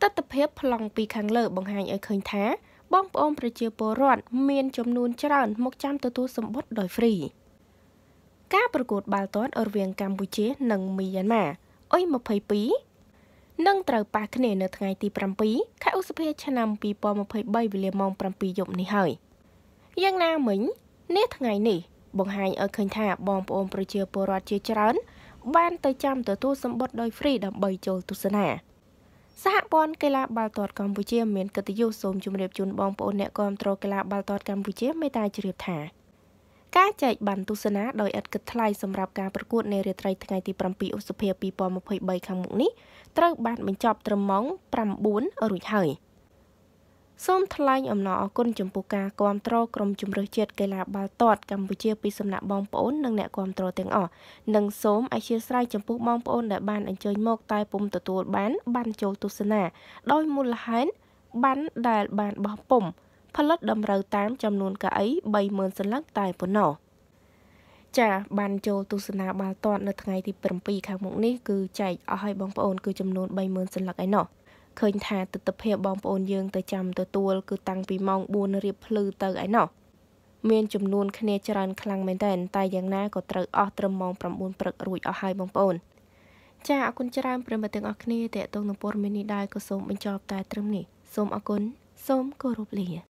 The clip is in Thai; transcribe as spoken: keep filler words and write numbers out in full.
ตัดเพียบพลังปีคังเล่บังหายไอเขินแท้บ้องปอมประเจียปรอดเมียนจำนวนจราหมกจำตัวตัวสมบัติโดยฟรีการประกวดบาลตอนอเวียงกัมพูชีหนึ่งมียันมาเอ้ยมาเผยปีนั่งเตาปากเนเนอไงตีปรำปีข้าอุสเพียชนำปีปอมาเผยใบวิเลมองปรำปีหยบในหอยยังนาเหมือนเนทไงนี่บังหายไอเขินแท้บ้องปอมประเจียปรอดเจียจราบ้านเตยจำตัวตัวสมบัติโดยฟรีดับใบโจตุสนาสหบอลกีฬาบาลตอดกัมพูชีเมียนกติยุสมจุมเรียบจุนบองปนเนกอมโตรกีฬาบาลตอดกัมพูชีไม่ตายจะเรียบถาการแจกบันทุสนะโดยอัดกระทลายสำหรับการประกวดในเรือไตรทงายตีปรำปีอุสเพียปีปอมาเผยใบคำมุกนี้เติร์กบานเป็นจอบตรมองปรำบุญอรุณเฮยส้มทลายอมนอกุนจุมปูกากอมโตรกรมจุมเรียบเจ็ดกีฬาบาลตอดกัมพูชีปีสำนักบองปนนังเนกอมโตรเต็งอ่อนังสมไอเชียไซจุมปูบองปนเนบานอันเจยมกตายปุ่มตัวตัวบ้านบันโจตุสนะโดยมูลหายบันได้บานบองปุ่มพลัดดำเรือตามจำนวนกะไอใบเมินสลักตายปนนอจ่าบันโจตุสนะบาลตอดในทงายที่ปรำปีคำมุกนี้คือใจเอาให้บองปนคือจำนวนใบเมินสลักไอหนอเคยทานตัดเพียบบองปอนยืงแต่จำตัวตัวคือตังปีมองบูนเรียบพลือเตอไอหนอเมียนจำนวนคะแนนจรันคลังเมนเดนตายอย่างน่าก็เตอออตรมองประมูลปรกรุยเอาหายบองปอนจากอคุณจรันประมาเตงอคเนแต่ตรงนปอร์เมนิได้ก็สมเป็นจอบตายตรมนี่สมอคุณสมกรุบเลีย